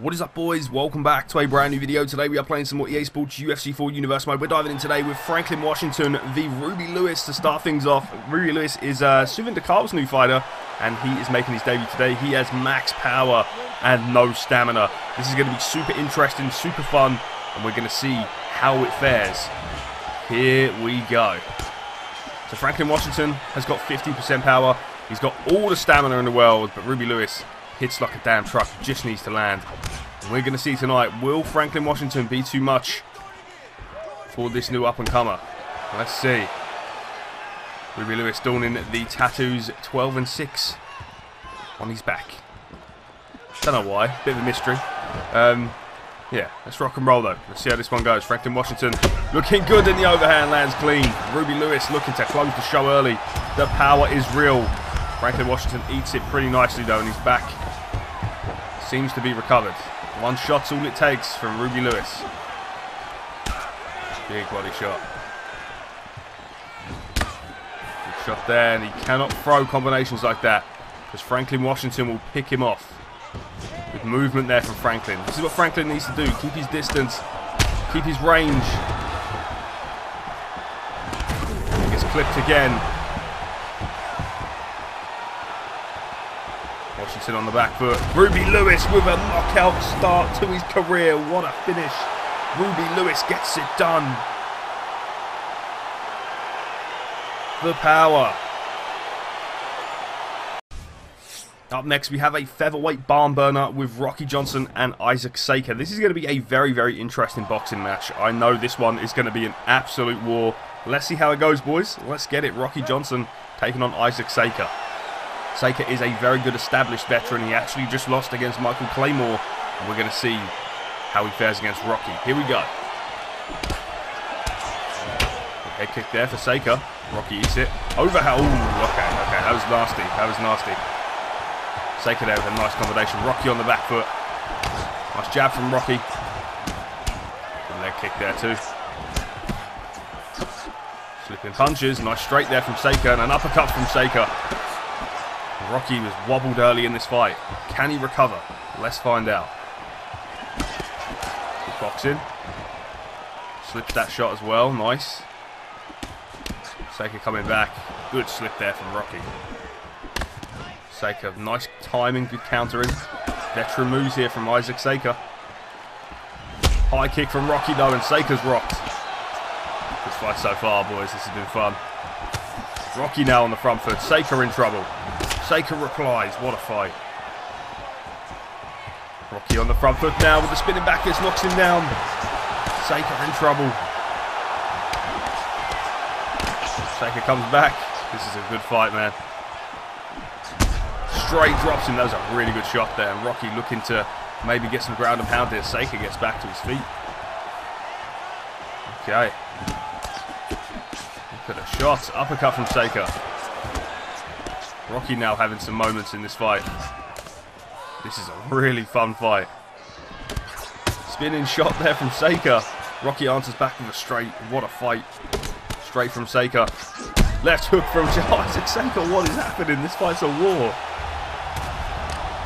What is up, boys? Welcome back to a brand new video. Today we are playing some more EA Sports UFC 4 Universe mode. We're diving in today with Franklin Washington v Ruby Lewis to start things off. Ruby Lewis is Suvin de Carl's new fighter, and he is making his debut today. He has max power and no stamina. This is going to be super interesting, super fun, and we're going to see how it fares. Here we go. So Franklin Washington has got 50% power. He's got all the stamina in the world, but Ruby Lewis hits like a damn truck, just needs to land. And we're going to see tonight, will Franklin Washington be too much for this new up-and-comer? Let's see. Ruby Lewis donning the tattoos, 12-6 on his back. Don't know why, bit of a mystery. Yeah, let's rock and roll though. Let's see how this one goes. Franklin Washington looking good in the overhand, lands clean. Ruby Lewis looking to close the show early. The power is real. Franklin Washington eats it pretty nicely though, and he's back. Seems to be recovered. One shot's all it takes from Ruby Lewis. Big body shot. Good shot there, and he cannot throw combinations like that because Franklin Washington will pick him off. Good movement there from Franklin. This is what Franklin needs to do. Keep his distance. Keep his range. He gets clipped again. Washington on the back foot. Ruby Lewis with a knockout start to his career. What a finish. Ruby Lewis gets it done. The power. Up next, we have a featherweight barn burner with Rocky Johnson and Isaac Saker. This is going to be a very, very interesting boxing match. I know this one is going to be an absolute war. Let's see how it goes, boys. Let's get it. Rocky Johnson taking on Isaac Saker. Saker is a very good established veteran. He actually just lost against Michael Claymore. And we're going to see how he fares against Rocky. Here we go. Head kick there for Saker. Rocky eats it. Overhead. Ooh, okay. That was nasty. Saker there with a nice combination. Rocky on the back foot. Nice jab from Rocky. Good leg kick there too. Slipping punches. Nice straight there from Saker. And an uppercut from Saker. Rocky was wobbled early in this fight. Can he recover? Let's find out. Good boxing. Slips that shot as well. Nice. Saker coming back. Good slip there from Rocky. Saker, nice timing, good countering. Veteran moves here from Isaac Saker. High kick from Rocky though, and Saker's rocked. Good fight so far, boys. This has been fun. Rocky now on the front foot. Saker in trouble. Saker replies. What a fight. Rocky on the front foot now with the spinning back. It knocks him down. Saker in trouble. Saker comes back. This is a good fight, man. Straight drops him. That was a really good shot there. And Rocky looking to maybe get some ground and pound here. Saker gets back to his feet. Okay. Look at the shot. Uppercut from Saker. Rocky now having some moments in this fight. This is a really fun fight. Spinning shot there from Saker. Rocky answers back with a straight. What a fight. Straight from Saker. Left hook from Isaac Saker. What is happening? This fight's a war.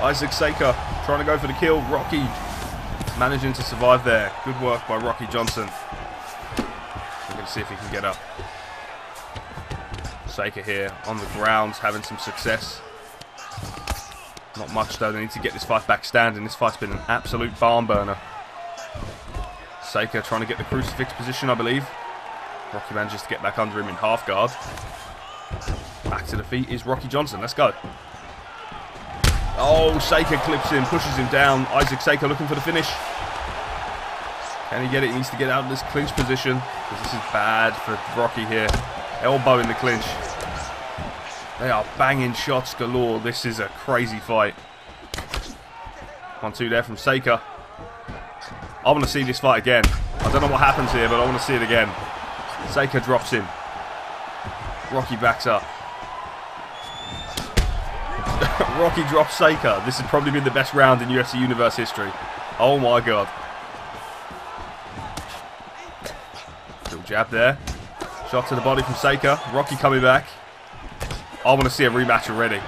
Isaac Saker trying to go for the kill. Rocky managing to survive there. Good work by Rocky Johnson. We're going to see if he can get up. Saker here on the ground having some success. Not much though. They need to get this fight back standing. This fight's been an absolute barn burner. Saker trying to get the crucifix position, I believe. Rocky manages to get back under him in half guard. Back to the feet is Rocky Johnson. Let's go. Oh, Saker clips him, pushes him down. Isaac Saker looking for the finish. Can he get it? He needs to get out of this clinch position, because this is bad for Rocky here. Elbow in the clinch. They are banging shots galore. This is a crazy fight. 1-2 there from Saker. I want to see this fight again. I don't know what happens here, but I want to see it again. Saker drops him. Rocky backs up. Rocky drops Saker. This has probably been the best round in UFC Universe history. Oh my god. Little jab there. Shot to the body from Saker. Rocky coming back. I want to see a rematch already.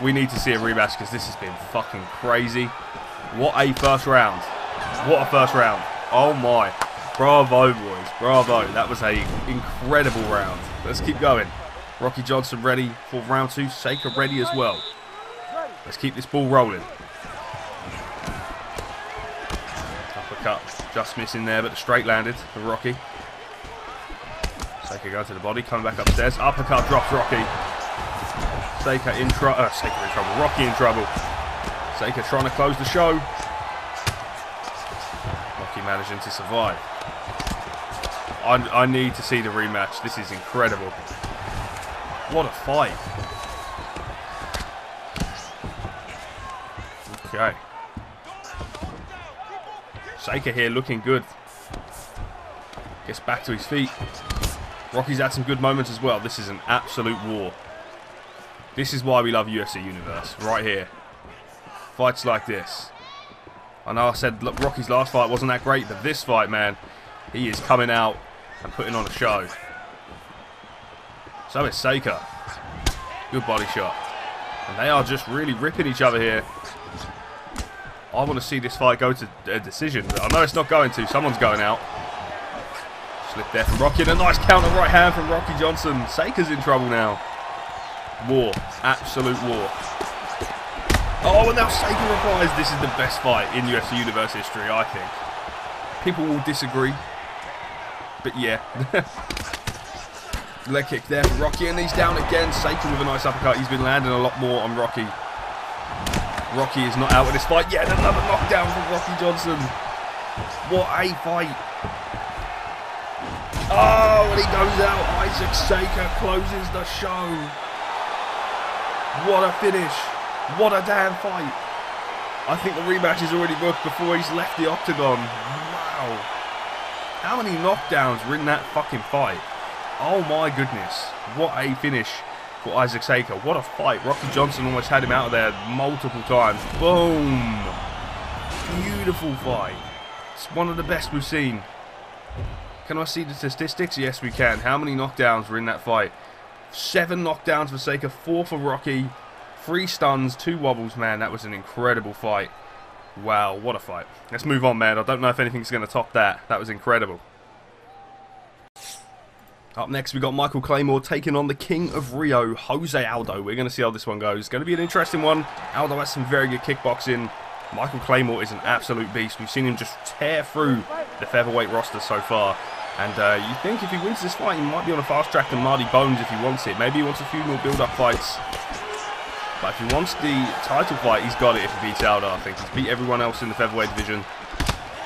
We need to see a rematch because this has been fucking crazy. What a first round. What a first round. Oh my. Bravo, boys. Bravo. That was an incredible round. Let's keep going. Rocky Johnson ready for round two. Saker ready as well. Let's keep this ball rolling. Uppercut. Just missing there, but the straight landed for Rocky. Saker going to the body. Coming back upstairs. Uppercut drops Rocky. Saker in trouble. Rocky in trouble. Saker trying to close the show. Rocky managing to survive. I need to see the rematch. This is incredible. What a fight. Okay. Saker here looking good. Gets back to his feet. Rocky's had some good moments as well. This is an absolute war. This is why we love UFC Universe. Right here. Fights like this. I know I said look, Rocky's last fight wasn't that great, but this fight, man, he is coming out and putting on a show. So it's Saker. Good body shot. And they are just really ripping each other here. I want to see this fight go to a decision, but I know it's not going to. Someone's going out. Slip there from Rocky and a nice counter right hand from Rocky Johnson. Saker's in trouble now. War. Absolute war. Oh, and now Saker replies, this is the best fight in UFC Universe history, I think. People will disagree. But yeah. Leg kick there for Rocky, and he's down again. Saker with a nice uppercut. He's been landing a lot more on Rocky. Rocky is not out of this fight yet. Another knockdown from Rocky Johnson. What a fight. Oh, and he goes out. Isaac Saker closes the show. What a finish. What a damn fight. I think the rematch is already booked before he's left the octagon. Wow. How many knockdowns were in that fucking fight? Oh my goodness. What a finish for Isaac Saker. What a fight. Rocky Johnson almost had him out of there multiple times. Boom. Beautiful fight. It's one of the best we've seen. Can I see the statistics? Yes, we can. How many knockdowns were in that fight? 7 knockdowns for Saker, 4 for Rocky. 3 stuns, 2 wobbles, man. That was an incredible fight. Wow, what a fight. Let's move on, man. I don't know if anything's going to top that. That was incredible. Up next, we got Michael Claymore taking on the King of Rio, Jose Aldo. We're going to see how this one goes. It's going to be an interesting one. Aldo has some very good kickboxing. Michael Claymore is an absolute beast. We've seen him just tear through the featherweight roster so far. And you think if he wins this fight, he might be on a fast track to Marty Bones if he wants it. Maybe he wants a few more build-up fights. But if he wants the title fight, he's got it if he beats Aldo, I think. He's beat everyone else in the featherweight division.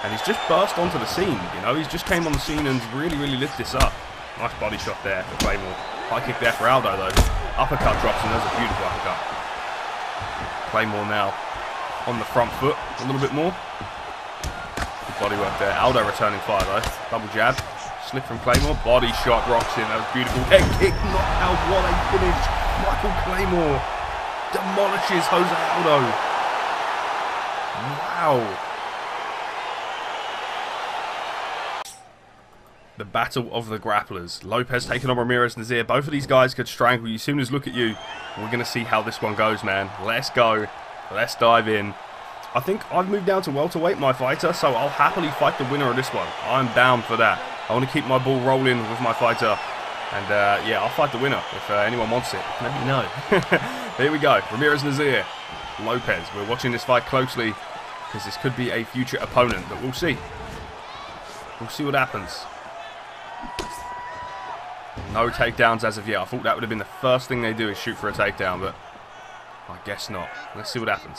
And he's just burst onto the scene, you know. He's just came on the scene and really, really lit this up. Nice body shot there for Claymore. High kick there for Aldo, though. Uppercut drops, and that's a beautiful uppercut. Claymore now on the front foot a little bit more. Good body work there. Aldo returning fire, though. Double jab. Slip from Claymore. Body shot rocks in. That was beautiful. Head kick, knockout. What a finish. Michael Claymore demolishes Jose Aldo. Wow. The battle of the grapplers. Lopez taking on Ramirez Nazir. Both of these guys could strangle you as soon as look at you. We're going to see how this one goes, man. Let's go. Let's dive in. I think I've moved down to welterweight, my fighter, so I'll happily fight the winner of this one. I'm down for that. I want to keep my ball rolling with my fighter. And, yeah, I'll fight the winner if anyone wants it. Let me know. Here we go. Ramirez Nazir, Lopez. We're watching this fight closely because this could be a future opponent, but we'll see. We'll see what happens. No takedowns as of yet. I thought that would have been the first thing they do is shoot for a takedown, but I guess not. Let's see what happens.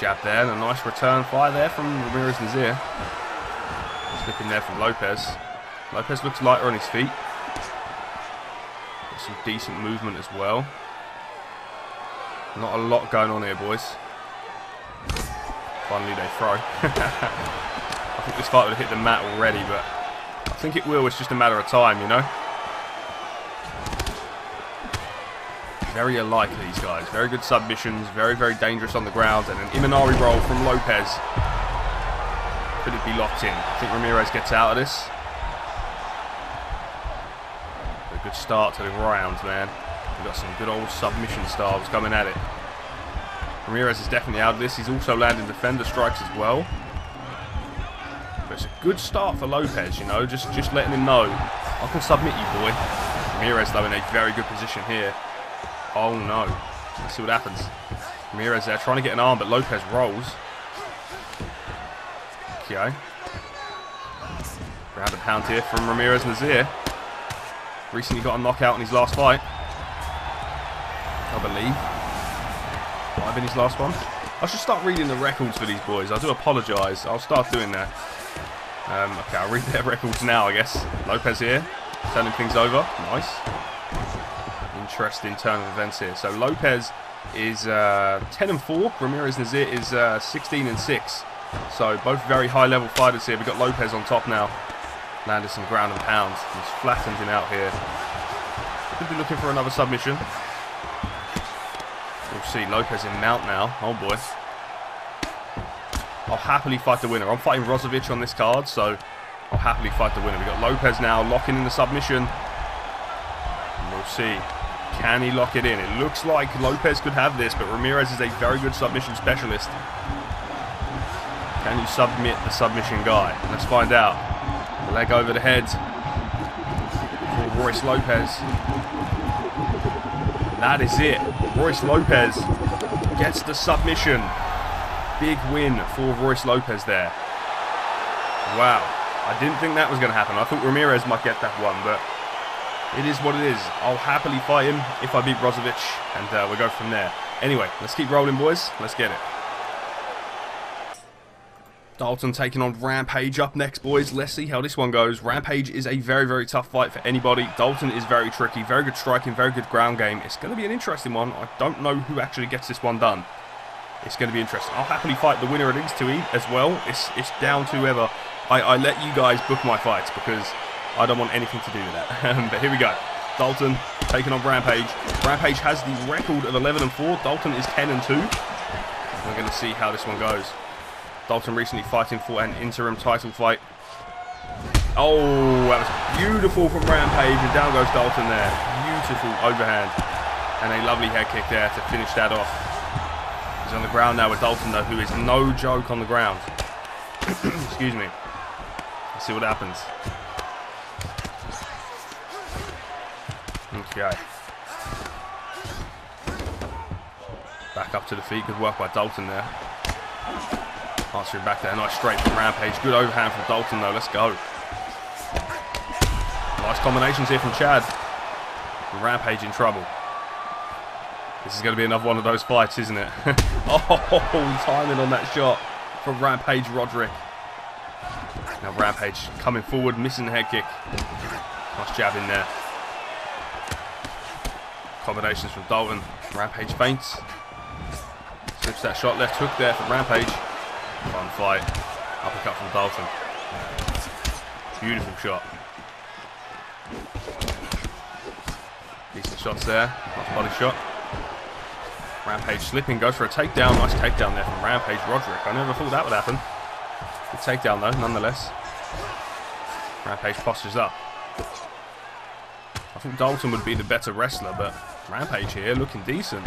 Jab there and a nice return fire there from Ramirez Nazir. Slipping there from Lopez. Lopez looks lighter on his feet. Some decent movement as well. Not a lot going on here, boys. Finally they throw. I think this fight would have hit the mat already, but I think it will. It's just a matter of time, you know. Very alike, these guys. Very good submissions. Very, very dangerous on the ground. And an Imanari roll from Lopez. Could it be locked in? I think Ramirez gets out of this. A good start to the round, man. We've got some good old submission styles coming at it. Ramirez is definitely out of this. He's also landing defender strikes as well. But it's a good start for Lopez, you know, just letting him know, I can submit you, boy. Ramirez, though, in a very good position here. Oh, no. Let's see what happens. Ramirez there trying to get an arm, but Lopez rolls. Okay. Round and pound here from Ramirez Nazir. Recently got a knockout in his last fight, I believe. Might have been his last one. I should start reading the records for these boys. I do apologise. I'll start doing that. Okay, I'll read their records now, I guess. Lopez here, turning things over. Nice. Interesting turn of events here. So Lopez is 10-4. Ramirez Nazir is 16-6. So both very high-level fighters here. We've got Lopez on top now. Landed some ground and pounds. He's flattened him out here. Could be looking for another submission. We'll see Lopez in mount now. Oh boy. I'll happily fight the winner. I'm fighting Rozovic on this card, so I'll happily fight the winner. We've got Lopez now locking in the submission. And we'll see. Can he lock it in? It looks like Lopez could have this, but Ramirez is a very good submission specialist. Can you submit the submission guy? Let's find out. Leg over the head for Royce Lopez. That is it. Royce Lopez gets the submission. Big win for Royce Lopez there. Wow. I didn't think that was going to happen. I thought Ramirez might get that one, but it is what it is. I'll happily fight him if I beat Rozovic, and we'll go from there. Anyway, let's keep rolling, boys. Let's get it. Dalton taking on Rampage up next, boys. Let's see how this one goes. Rampage is a very, very tough fight for anybody. Dalton is very tricky. Very good striking. Very good ground game. It's going to be an interesting one. I don't know who actually gets this one done. It's going to be interesting. I'll happily fight the winner of these two as well. It's down to whoever. I let you guys book my fights because I don't want anything to do with that. But here we go. Dalton taking on Rampage. Rampage has the record of 11-4. Dalton is 10-2. We're going to see how this one goes. Dalton recently fighting for an interim title fight. Oh, that was beautiful from Rampage, and down goes Dalton there. Beautiful overhand, and a lovely head kick there to finish that off. He's on the ground now with Dalton, though, who is no joke on the ground. Excuse me. Let's see what happens. Okay. Back up to the feet. Good work by Dalton there. Answering back there, nice straight from Rampage. Good overhand from Dalton though, let's go. Nice combinations here from Chad. Rampage in trouble. This is going to be another one of those fights, isn't it? Oh, timing on that shot from Rampage Roderick. Now Rampage coming forward, missing the head kick. Nice jab in there. Combinations from Dalton. Rampage feints. Slips that shot, left hook there for Rampage. Fun fight. Uppercut from Dalton. Beautiful shot. Decent shots there. Nice body shot. Rampage slipping. Goes for a takedown. Nice takedown there from Rampage Roderick. I never thought that would happen. Good takedown though, nonetheless. Rampage postures up. I think Dalton would be the better wrestler, but Rampage here looking decent.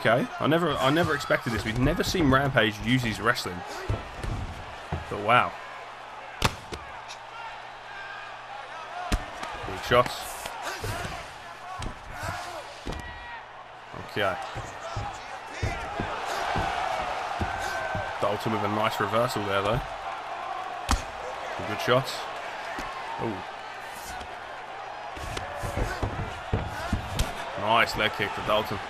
Okay, I never expected this. We've never seen Rampage use his wrestling, but wow. Big shots. Okay. Dalton with a nice reversal there, though. Good shots. Oh. Nice leg kick for Dalton.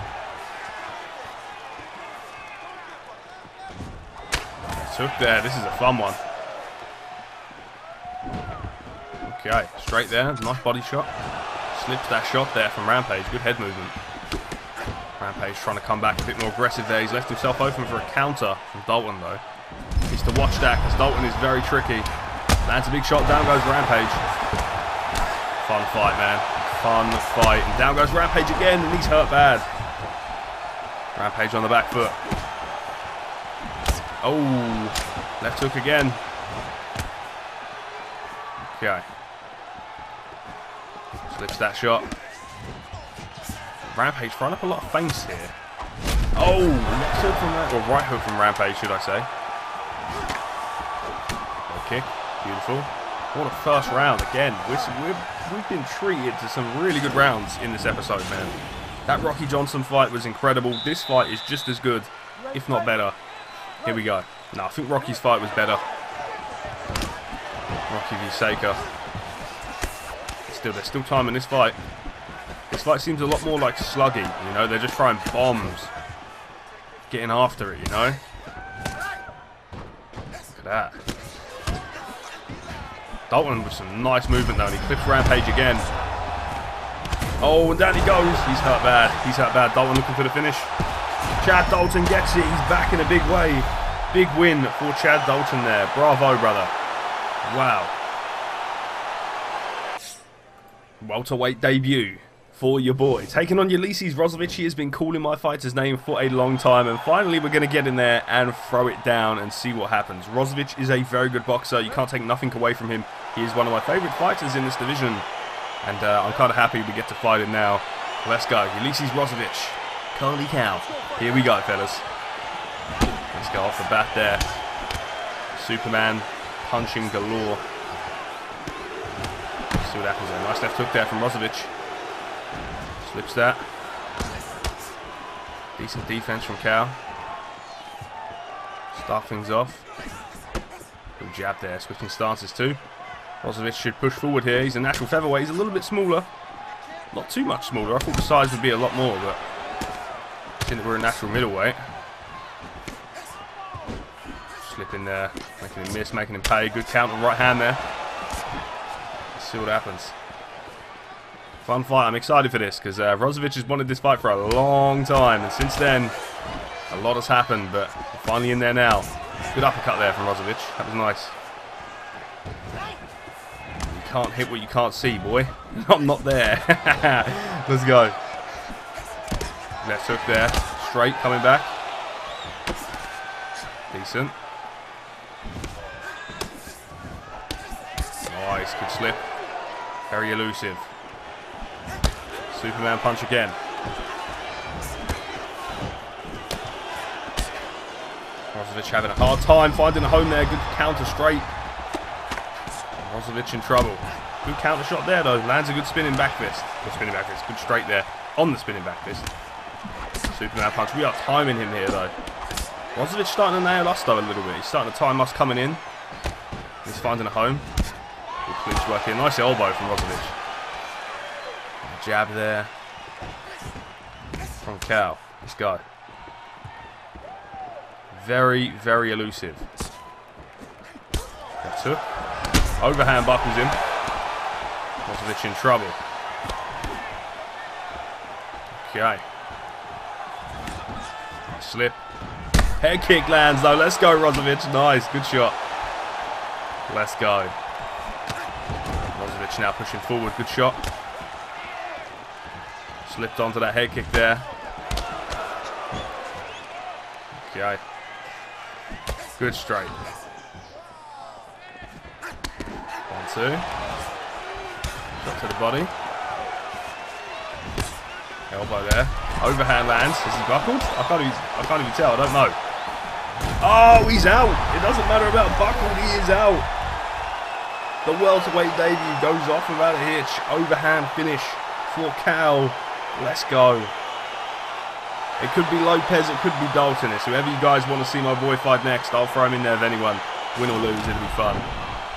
Hook there, this is a fun one. Okay, straight there, nice body shot. Slips that shot there from Rampage, good head movement. Rampage trying to come back a bit more aggressive there. He's left himself open for a counter from Dalton though. He's to watch that because Dalton is very tricky. Lands a big shot, down goes Rampage. Fun fight, man. Fun fight. And down goes Rampage again, and he's hurt bad. Rampage on the back foot. Oh, left hook again. Okay. Slips that shot. Rampage throwing up a lot of feints here. Oh, left hook from that. Or right hook from Rampage, should I say. Kick, beautiful. What a first round again. We've been treated to some really good rounds in this episode, man. That Rocky Johnson fight was incredible. This fight is just as good, if not better. Here we go. No, I think Rocky's fight was better. Rocky v. Saker. Still, there's still time in this fight. This fight seems a lot more like sluggy, you know. They're just throwing bombs, getting after it, you know. Look at that. Dalton with some nice movement though, and he clips Rampage again. Oh, and down he goes. He's hurt bad. He's hurt bad. Dalton looking for the finish. Chad Dalton gets it. He's back in a big way. Big win for Chad Dalton there. Bravo, brother. Wow. Welterweight debut for your boy. Taking on Ulysses Rozovic. He has been calling my fighter's name for a long time, and finally we're going to get in there and throw it down and see what happens. Rozovic is a very good boxer. You can't take nothing away from him. He is one of my favourite fighters in this division, and I'm kind of happy we get to fight him now. Let's go. Ulysses Rozovic. Holy cow. Here we go, fellas. Let's go off the bat there. Superman punching galore. Let's see what happens there. Nice left hook there from Rozovic. Slips that. Decent defense from Cal. Start things off. Good jab there. Switching stances too. Rozovic should push forward here. He's a natural featherweight. He's a little bit smaller. Not too much smaller. I thought the size would be a lot more, but seeing that we're a natural middleweight. Slip in there. Making him miss. Making him pay. Good counter right hand there. Let's see what happens. Fun fight. I'm excited for this because Rozovic has wanted this fight for a long time, and since then a lot has happened, but we're finally in there now. Good uppercut there from Rozovic. That was nice. You can't hit what you can't see, boy. I'm not there. Let's go. Left hook there. Straight coming back. Decent. Nice. Good slip. Very elusive. Superman punch again. Rozovic having a hard time finding a home there. Good counter straight. Rozovic in trouble. Good counter shot there though. Lands a good spinning back fist. Good spinning back fist. Good straight there on the spinning back fist. Superman punch. We are timing him here though. Rozovic starting to nail us though a little bit. He's starting to time us coming in. He's finding a home. Good clinch work here. Nice elbow from Rozovic. Jab there from Cal. Let's go. Very, very elusive. That's it. Overhand buckles him. Rozovic in trouble. Okay. Nice slip. Head kick lands though. Let's go, Rozovic. Nice. Good shot. Let's go. Rozovic now pushing forward. Good shot. Slipped onto that head kick there. Okay. Good straight. 1-2. Shot to the body. Elbow there. Overhand lands. Is he buckled? I can't even tell. I don't know. Oh, he's out. It doesn't matter about buckled. He is out. The welterweight debut goes off without a hitch. Overhand finish for Cal. Let's go. It could be Lopez, it could be Dalton. It's whoever you guys want to see my boy fight next. I'll throw him in there with anyone. Win or lose, it'll be fun.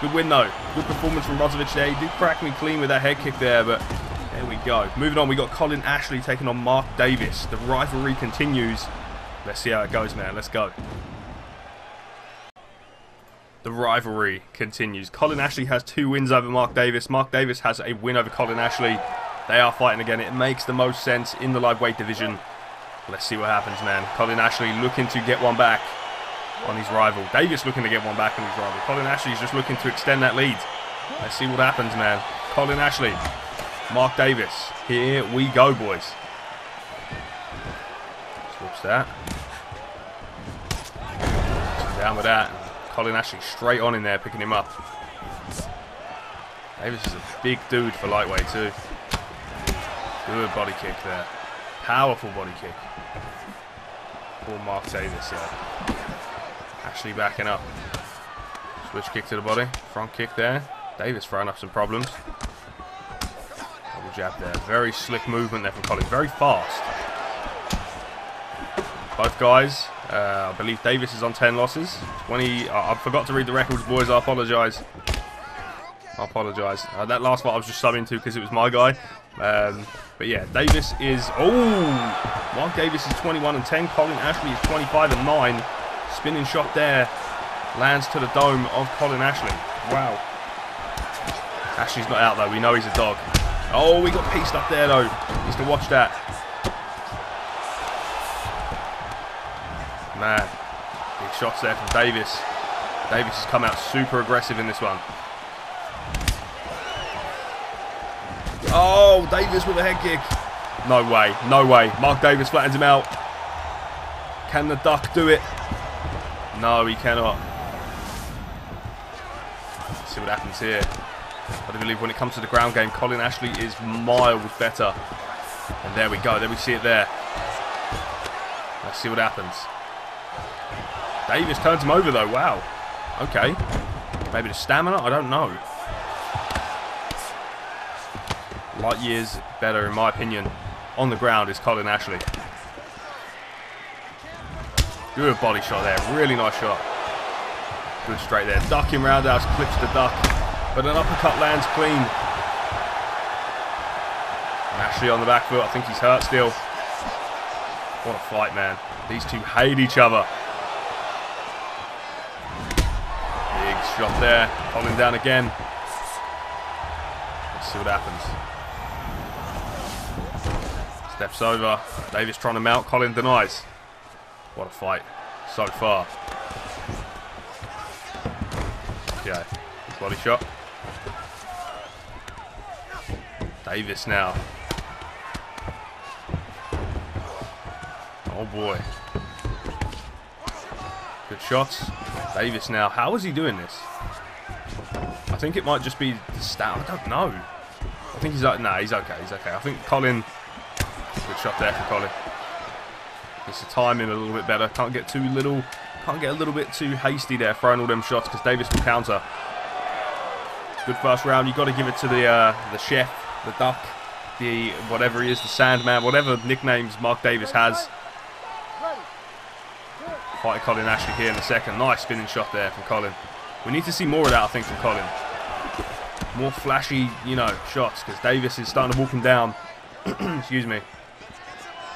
Good win though. Good performance from Rozovic there. He did crack me clean with that head kick there, but there we go. Moving on, we got Colin Ashley taking on Mark Davis. The rivalry continues. Let's see how it goes, man. Let's go. The rivalry continues. Colin Ashley has 2 wins over Mark Davis. Mark Davis has a win over Colin Ashley. They are fighting again. It makes the most sense in the lightweight division. Let's see what happens, man. Colin Ashley looking to get one back on his rival. Davis looking to get one back on his rival. Colin Ashley is just looking to extend that lead. Let's see what happens, man. Colin Ashley, Mark Davis. Here we go, boys. Slips that. Down with that. Colin Ashley straight on in there, picking him up. Davis is a big dude for lightweight, too. Good body kick there. Powerful body kick. for Mark Davis there. Ashley backing up. Switch kick to the body. Front kick there. Davis throwing up some problems. Double jab there. Very slick movement there from Colin. Very fast. Both guys, I believe Davis is on 10 losses. 20. I forgot to read the records, boys. I apologise. I apologise. That last fight I was just subbing to because it was my guy. But yeah, Davis is... Oh! Mark Davis is 21-10. Colin Ashley is 25-9. Spinning shot there. Lands to the dome of Colin Ashley. Wow. Ashley's not out though. We know he's a dog. Oh, we got pieced up there though. Needs to watch that. Man, big shots there from Davis. Davis has come out super aggressive in this one. Oh, Davis with a head kick. No way, no way. Mark Davis flattens him out. Can the duck do it? No, he cannot. Let's see what happens here. I do believe when it comes to the ground game, Colin Ashley is miles better. And there we go, there we see it there. Let's see what happens. Davis turns him over though, wow. Okay. Maybe the stamina? I don't know. Light years better, in my opinion, on the ground is Colin Ashley. Good body shot there, really nice shot. Good straight there. Ducking roundhouse, clips the duck. But an uppercut lands clean. And Ashley on the back foot, I think he's hurt still. What a fight, man. These two hate each other. Shot there, Colin down again. Let's see what happens. Steps over, Davis trying to mount, Colin denies. What a fight so far. Okay, body shot. Davis now. Oh boy. Good shots. Davis now. How is he doing this? I think it might just be the stamina. I don't know. I think he's like, nah, he's okay. He's okay. I think Colin. Good shot there for Colin. Just the timing a little bit better. Can't get too little. Can't get a little bit too hasty there, throwing all them shots because Davis will counter. Good first round. You've got to give it to the chef, the duck, the whatever he is, the Sandman, whatever nicknames Mark Davis has. Fighting Colin Ashley here in the second. Nice spinning shot there from Colin. We need to see more of that, I think, from Colin. More flashy, you know, shots, because Davis is starting to walk him down. Excuse me.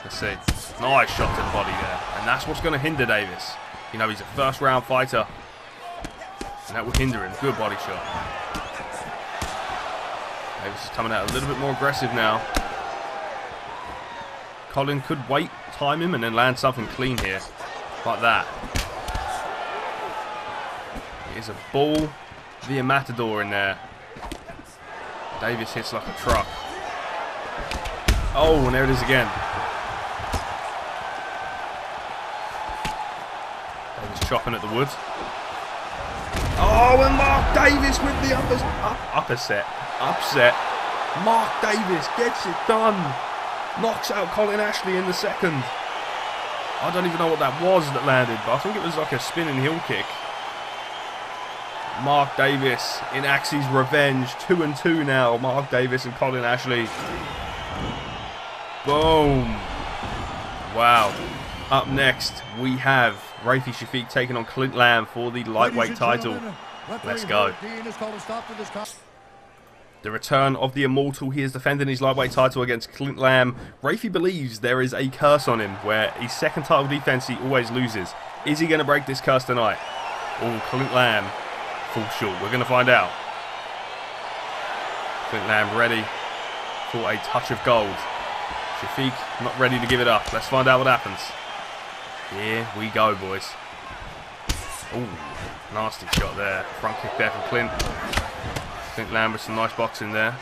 Let's see. Nice shot to the body there. And that's what's going to hinder Davis. You know, he's a first-round fighter. And that will hinder him. Good body shot. Davis is coming out a little bit more aggressive now. Colin could wait, time him, and then land something clean here. Like that. It is a ball via Matador in there. Davis hits like a truck. Oh, and there it is again. Davis chopping at the wood. Oh, and Mark Davis with the uppercut. Mark Davis gets it done. Knocks out Colin Ashley in the second. I don't even know what that was that landed, but I think it was like a spinning heel kick. Mark Davis in Axie's Revenge. 2-2 now. Mark Davis and Colin Ashley. Boom. Wow. Up next, we have Rafi Shafiq taking on Clint Lamb for the lightweight title. Let's go. The return of the Immortal. He is defending his lightweight title against Clint Lamb. Rafi believes there is a curse on him where his second title defense he always loses. Is he going to break this curse tonight? Or Clint Lamb fall short? We're going to find out. Clint Lamb ready for a touch of gold. Shafiq not ready to give it up. Let's find out what happens. Here we go, boys. Ooh, nasty shot there. Front kick there from Clint. I think Lamb with some nice boxing there.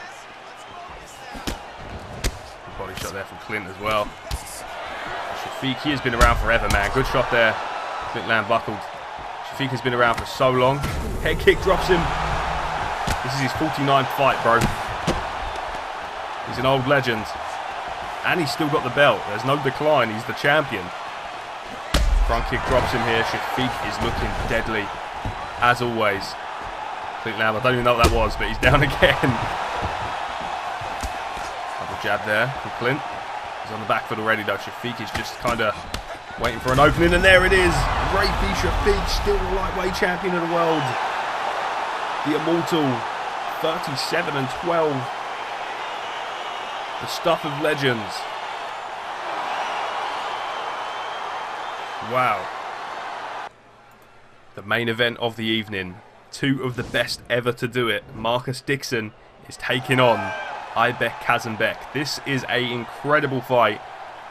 Good body shot there from Clint as well. Shafiq, he has been around forever, man. Good shot there. Clint Lamb buckled. Shafiq has been around for so long. Head kick drops him. This is his 49th fight, bro. He's an old legend. And he's still got the belt. There's no decline. He's the champion. Front kick drops him here. Shafiq is looking deadly, as always. Clint Lamb, I don't even know what that was, but he's down again. Double jab there from Clint. He's on the back foot already, though. Shafiq is just kind of waiting for an opening, and there it is. Rafi Shafiq, still the lightweight champion of the world. The immortal, 37-12. The stuff of legends. Wow. The main event of the evening. Two of the best ever to do it. Marcus Dixon is taking on Aibek Qasymbek. This is an incredible fight.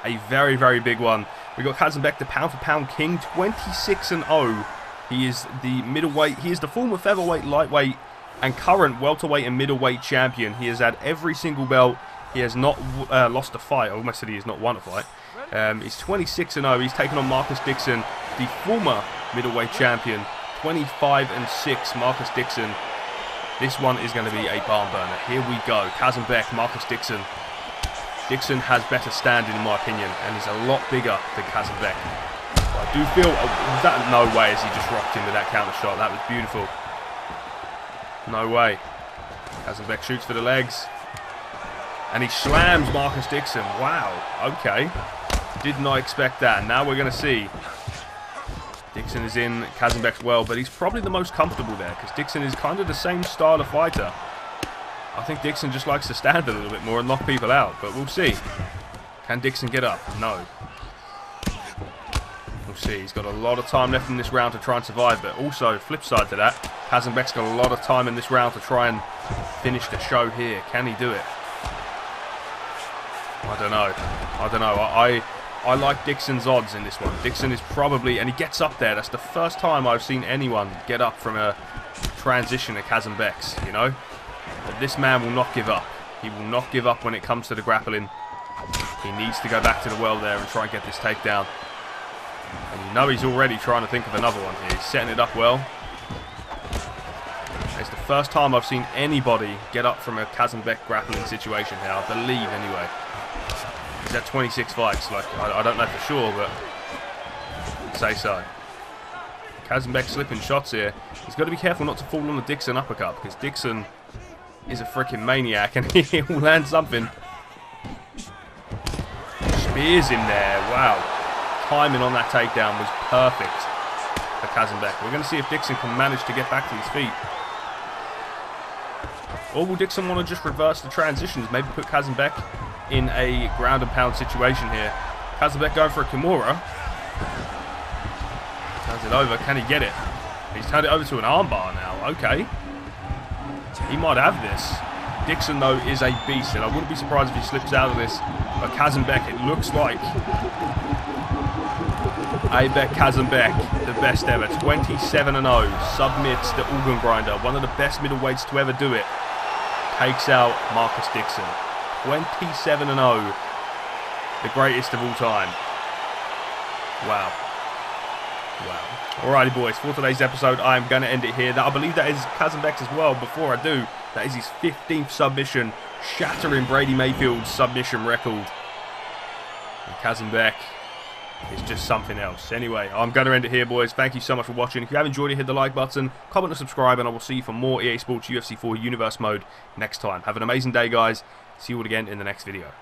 A very, very big one. We've got Qasymbek, the pound-for-pound king, 26-0. He is the middleweight. He is the former featherweight, lightweight, and current welterweight and middleweight champion. He has had every single belt. He has not lost a fight. I almost said he has not won a fight. He's 26-0. He's taken on Marcus Dixon, the former middleweight champion, 25-6. Marcus Dixon. This one is going to be a barn burner. Here we go. Qasymbek, Marcus Dixon. Dixon has better standing, in my opinion, and he's a lot bigger than Qasymbek. I do feel that no way as he just rocked him with that counter shot. That was beautiful. No way. Qasymbek shoots for the legs. And he slams Marcus Dixon. Wow, okay. Did not expect that. Now we're going to see. Dixon is in Qasymbek's well, but he's probably the most comfortable there because Dixon is kind of the same style of fighter. I think Dixon just likes to stand a little bit more and knock people out, but we'll see. Can Dixon get up? No. We'll see. He's got a lot of time left in this round to try and survive, but also, flip side to that, Qasymbek's got a lot of time in this round to try and finish the show here. Can he do it? I don't know. I don't know. I like Dixon's odds in this one. Dixon is probably, and he gets up there. That's the first time I've seen anyone get up from a transition to Qasymbek's, you know. But this man will not give up. He will not give up when it comes to the grappling. He needs to go back to the well there and try and get this takedown. And you know he's already trying to think of another one here. He's setting it up well. It's the first time I've seen anybody get up from a Qasymbek grappling situation here, I believe anyway. He's at 26 fights, like, I don't know for sure, but I'd say so. Qasymbek slipping shots here. He's got to be careful not to fall on the Dixon uppercut, because Dixon is a freaking maniac, and he will land something. Spears him there, wow. Timing on that takedown was perfect for Qasymbek. We're going to see if Dixon can manage to get back to his feet. Or will Dixon want to just reverse the transitions? Maybe put Qasymbek in a ground and pound situation here. Qasymbek going for a Kimura. Turns it over. Can he get it? He's turned it over to an armbar now. Okay. He might have this. Dixon, though, is a beast, and I wouldn't be surprised if he slips out of this. But Qasymbek, it looks like. Aibek Qasymbek, the best ever. 27-0. Submits the organ grinder. One of the best middleweights to ever do it. Takes out Marcus Dixon. 27-0. The greatest of all time. Wow. Wow. Alrighty, boys. For today's episode, I am going to end it here. Now, I believe that is Qasymbek's as well. Before I do, that is his 15th submission, shattering Brady Mayfield's submission record. And Qasymbek is just something else. Anyway, I'm going to end it here, boys. Thank you so much for watching. If you have enjoyed it, hit the like button, comment and subscribe, and I will see you for more EA Sports UFC 4 Universe mode next time. Have an amazing day, guys. See you all again in the next video.